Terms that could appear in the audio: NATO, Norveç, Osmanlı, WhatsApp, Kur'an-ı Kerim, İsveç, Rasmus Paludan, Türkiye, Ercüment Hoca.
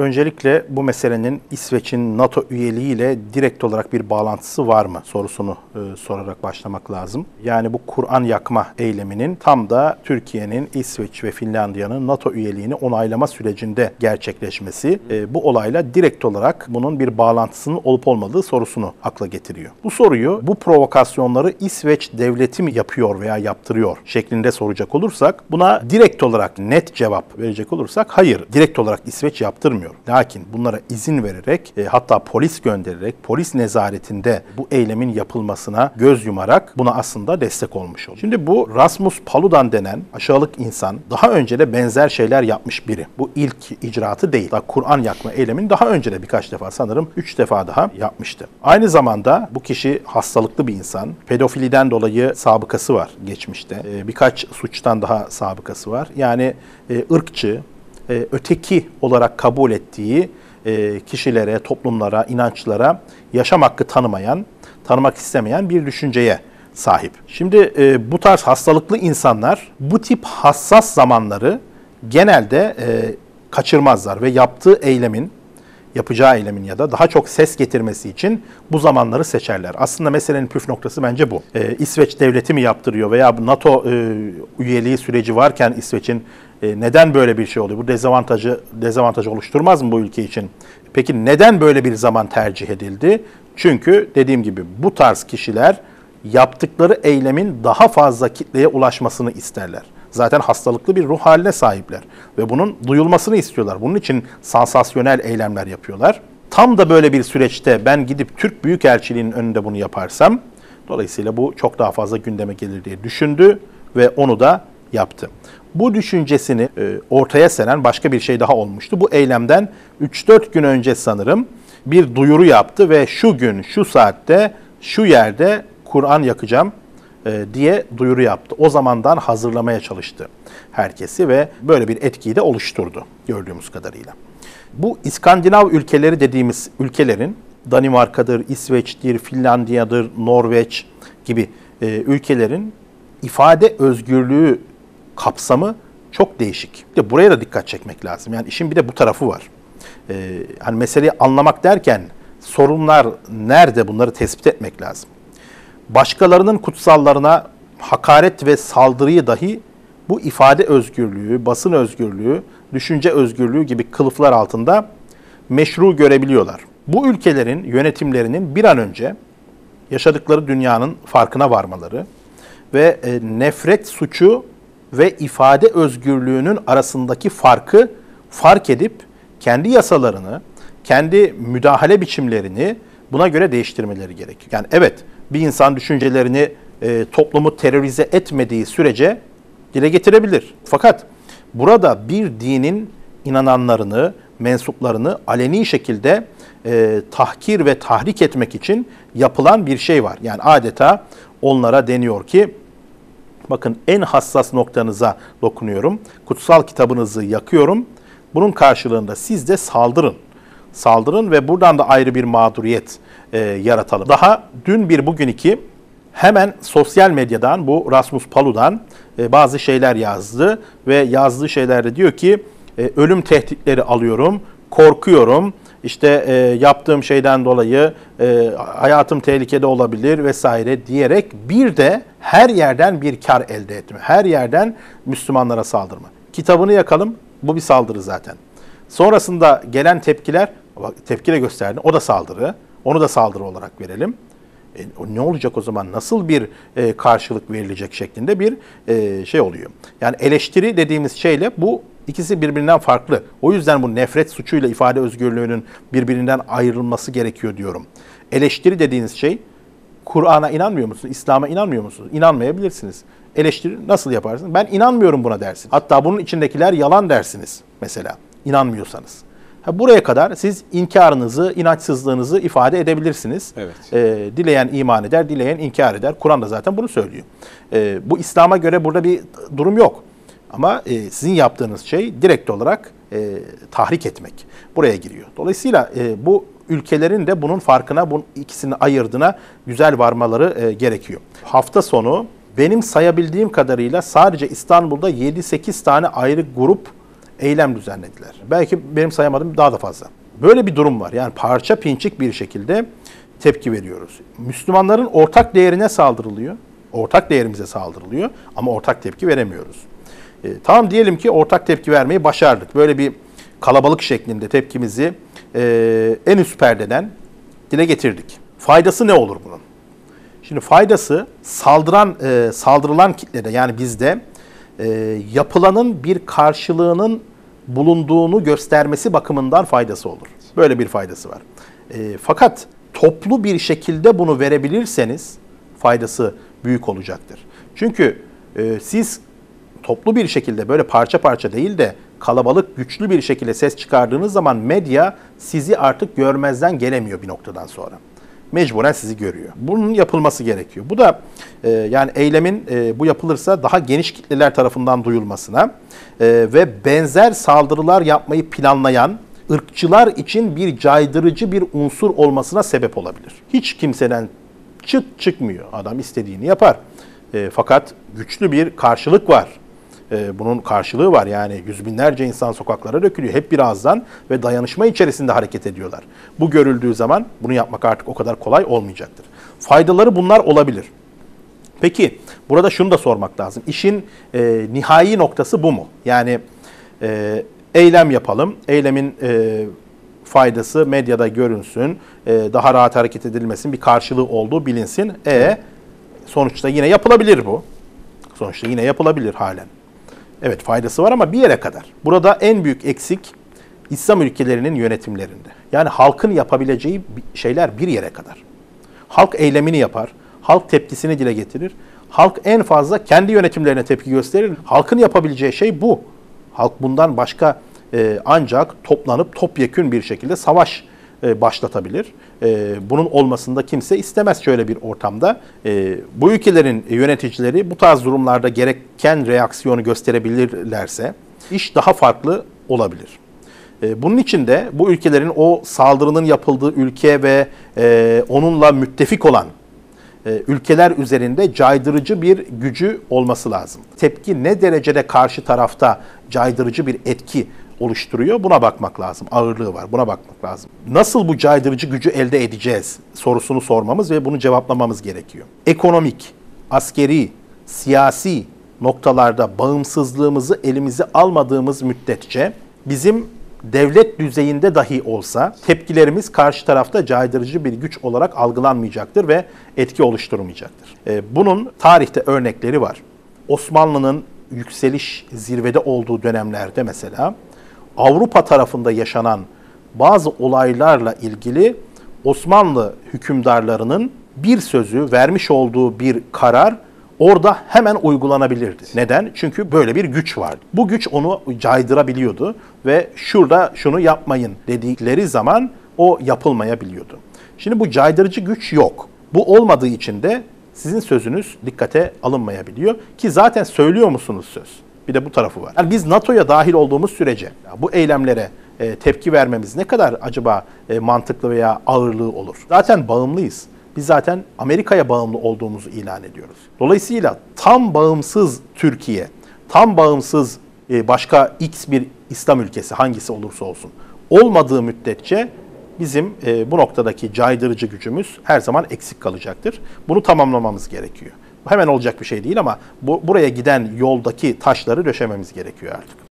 Öncelikle bu meselenin İsveç'in NATO üyeliğiyle direkt olarak bir bağlantısı var mı sorusunu sorarak başlamak lazım. Yani bu Kur'an yakma eyleminin tam da Türkiye'nin, İsveç ve Finlandiya'nın NATO üyeliğini onaylama sürecinde gerçekleşmesi bu olayla direkt olarak bunun bir bağlantısının olup olmadığı sorusunu akla getiriyor. Bu soruyu bu provokasyonları İsveç devleti mi yapıyor veya yaptırıyor şeklinde soracak olursak, buna direkt olarak net cevap verecek olursak hayır, direkt olarak İsveç yaptırmıyor. Lakin bunlara izin vererek, hatta polis göndererek, polis nezaretinde bu eylemin yapılmasına göz yumarak buna aslında destek olmuş oldu. Şimdi bu Rasmus Paludan denen aşağılık insan daha önce de benzer şeyler yapmış biri. Bu ilk icraatı değil. Kur'an yakma eylemini daha önce de birkaç defa, sanırım 3 defa daha yapmıştı. Aynı zamanda bu kişi hastalıklı bir insan. Pedofiliden dolayı sabıkası var geçmişte. Birkaç suçtan daha sabıkası var. Yani ırkçı, öteki olarak kabul ettiği kişilere, toplumlara, inançlara yaşam hakkı tanımayan, tanımak istemeyen bir düşünceye sahip. Şimdi bu tarz hastalıklı insanlar bu tip hassas zamanları genelde kaçırmazlar ve yapacağı eylemin ya da daha çok ses getirmesi için bu zamanları seçerler. Aslında meselenin püf noktası bence bu. İsveç devleti mi yaptırıyor veya NATO üyeliği süreci varken İsveç'in neden böyle bir şey oluyor? Bu dezavantaj oluşturmaz mı bu ülke için? Peki neden böyle bir zaman tercih edildi? Çünkü dediğim gibi bu tarz kişiler yaptıkları eylemin daha fazla kitleye ulaşmasını isterler. Zaten hastalıklı bir ruh haline sahipler ve bunun duyulmasını istiyorlar. Bunun için sansasyonel eylemler yapıyorlar. Tam da böyle bir süreçte ben gidip Türk Büyükelçiliği'nin önünde bunu yaparsam, dolayısıyla bu çok daha fazla gündeme gelir diye düşündü ve onu da yaptı. Bu düşüncesini ortaya seren başka bir şey daha olmuştu. Bu eylemden 3-4 gün önce sanırım bir duyuru yaptı ve şu gün, şu saatte, şu yerde Kur'an yakacağım diye duyuru yaptı. O zamandan hazırlamaya çalıştı herkesi ve böyle bir etkiyi de oluşturdu gördüğümüz kadarıyla. Bu İskandinav ülkeleri dediğimiz ülkelerin, Danimarka'dır, İsveç'tir, Finlandiya'dır, Norveç gibi ülkelerin ifade özgürlüğü kapsamı çok değişik. İşte buraya da dikkat çekmek lazım. Yani işin bir de bu tarafı var. Hani meseleyi anlamak derken sorunlar nerede, bunları tespit etmek lazım. Başkalarının kutsallarına hakaret ve saldırıyı dahi bu ifade özgürlüğü, basın özgürlüğü, düşünce özgürlüğü gibi kılıflar altında meşru görebiliyorlar. Bu ülkelerin yönetimlerinin bir an önce yaşadıkları dünyanın farkına varmaları ve nefret suçu ve ifade özgürlüğünün arasındaki farkı fark edip kendi yasalarını, kendi müdahale biçimlerini buna göre değiştirmeleri gerekiyor. Yani evet, bir insan düşüncelerini toplumu terörize etmediği sürece dile getirebilir. Fakat burada bir dinin inananlarını, mensuplarını aleni şekilde tahkir ve tahrik etmek için yapılan bir şey var. Yani adeta onlara deniyor ki, bakın en hassas noktanıza dokunuyorum, kutsal kitabınızı yakıyorum, bunun karşılığında siz de saldırın. Saldırın ve buradan da ayrı bir mağduriyet yaratalım. Daha dün bir bugün iki hemen sosyal medyadan bu Rasmus Paludan bazı şeyler yazdı ve yazdığı şeylerde diyor ki ölüm tehditleri alıyorum, korkuyorum, işte yaptığım şeyden dolayı hayatım tehlikede olabilir vesaire diyerek bir de her yerden bir kar elde etme, her yerden Müslümanlara saldırma. Kitabını yakalım, bu bir saldırı zaten. Sonrasında gelen tepkiler, tepki de gösterdi, o da saldırı, onu da saldırı olarak verelim. Ne olacak o zaman, nasıl bir karşılık verilecek şeklinde bir şey oluyor. Yani eleştiri dediğimiz şeyle bu ikisi birbirinden farklı. O yüzden bu nefret suçuyla ifade özgürlüğünün birbirinden ayrılması gerekiyor diyorum. Eleştiri dediğiniz şey, Kur'an'a inanmıyor musunuz, İslam'a inanmıyor musunuz? İnanmayabilirsiniz. Eleştiri nasıl yaparsınız? Ben inanmıyorum buna dersiniz. Hatta bunun içindekiler yalan dersiniz mesela. İnanmıyorsanız. Buraya kadar siz inkarınızı, inançsızlığınızı ifade edebilirsiniz. Evet. Dileyen iman eder, dileyen inkar eder. Kur'an da zaten bunu söylüyor. Bu İslam'a göre burada bir durum yok. Ama sizin yaptığınız şey direkt olarak tahrik etmek. Buraya giriyor. Dolayısıyla bu ülkelerin de bunun farkına, bunun ikisini ayırdığına güzel varmaları gerekiyor. Hafta sonu benim sayabildiğim kadarıyla sadece İstanbul'da 7-8 tane ayrı grup eylem düzenlediler. Belki benim sayamadığım daha da fazla. Böyle bir durum var. Yani parça pinçik bir şekilde tepki veriyoruz. Müslümanların ortak değerine saldırılıyor. Ortak değerimize saldırılıyor ama ortak tepki veremiyoruz. Tamam, diyelim ki ortak tepki vermeyi başardık. Böyle bir kalabalık şeklinde tepkimizi en üst perdeden dile getirdik. Faydası ne olur bunun? Şimdi faydası saldırılan kitlede, yani bizde yapılanın bir karşılığının bulunduğunu göstermesi bakımından faydası olur. Böyle bir faydası var. Fakat toplu bir şekilde bunu verebilirseniz faydası büyük olacaktır. Çünkü siz toplu bir şekilde, böyle parça parça değil de kalabalık, güçlü bir şekilde ses çıkardığınız zaman medya sizi artık görmezden gelemiyor bir noktadan sonra. Mecburen sizi görüyor. Bunun yapılması gerekiyor. Bu da yani eylemin bu yapılırsa daha geniş kitleler tarafından duyulmasına ve benzer saldırılar yapmayı planlayan ırkçılar için bir caydırıcı bir unsur olmasına sebep olabilir. Hiç kimseden çıkmıyor. Adam istediğini yapar. Fakat güçlü bir karşılık var. Bunun karşılığı var. Yani yüz binlerce insan sokaklara dökülüyor. Hep bir ağızdan ve dayanışma içerisinde hareket ediyorlar. Bu görüldüğü zaman bunu yapmak artık o kadar kolay olmayacaktır. Faydaları bunlar olabilir. Peki burada şunu da sormak lazım. İşin nihai noktası bu mu? Yani eylem yapalım. Eylemin faydası medyada görünsün. Daha rahat hareket edilmesin. Bir karşılığı olduğu bilinsin. Sonuçta yine yapılabilir bu. Sonuçta yine yapılabilir halen. Evet, faydası var ama bir yere kadar. Burada en büyük eksik İslam ülkelerinin yönetimlerinde. Yani halkın yapabileceği şeyler bir yere kadar. Halk eylemini yapar, halk tepkisini dile getirir. Halk en fazla kendi yönetimlerine tepki gösterir. Halkın yapabileceği şey bu. Halk bundan başka ancak toplanıp topyekün bir şekilde savaş başlatabilir. Bunun olmasını da kimse istemez şöyle bir ortamda. Bu ülkelerin yöneticileri bu tarz durumlarda gereken reaksiyonu gösterebilirlerse iş daha farklı olabilir. Bunun için de bu ülkelerin o saldırının yapıldığı ülke ve onunla müttefik olan ülkeler üzerinde caydırıcı bir gücü olması lazım. Tepki ne derecede karşı tarafta caydırıcı bir etki oluşturuyor. Buna bakmak lazım. Ağırlığı var. Buna bakmak lazım. Nasıl bu caydırıcı gücü elde edeceğiz sorusunu sormamız ve bunu cevaplamamız gerekiyor. Ekonomik, askeri, siyasi noktalarda bağımsızlığımızı elimize almadığımız müddetçe bizim devlet düzeyinde dahi olsa tepkilerimiz karşı tarafta caydırıcı bir güç olarak algılanmayacaktır ve etki oluşturmayacaktır. Bunun tarihte örnekleri var. Osmanlı'nın yükseliş zirvede olduğu dönemlerde mesela Avrupa tarafında yaşanan bazı olaylarla ilgili Osmanlı hükümdarlarının bir sözü, vermiş olduğu bir karar orada hemen uygulanabilirdi. Neden? Çünkü böyle bir güç vardı. Bu güç onu caydırabiliyordu ve şurada şunu yapmayın dedikleri zaman o yapılmayabiliyordu. Şimdi bu caydırıcı güç yok. Bu olmadığı için de sizin sözünüz dikkate alınmayabiliyor ki zaten söylüyor musunuz söz? Bir de bu tarafı var. Yani biz NATO'ya dahil olduğumuz sürece bu eylemlere tepki vermemiz ne kadar acaba mantıklı veya ağırlığı olur? Zaten bağımlıyız. Biz zaten Amerika'ya bağımlı olduğumuzu ilan ediyoruz. Dolayısıyla tam bağımsız Türkiye, tam bağımsız başka X bir İslam ülkesi hangisi olursa olsun olmadığı müddetçe bizim bu noktadaki caydırıcı gücümüz her zaman eksik kalacaktır. Bunu tamamlamamız gerekiyor. Hemen olacak bir şey değil ama buraya giden yoldaki taşları döşememiz gerekiyor artık.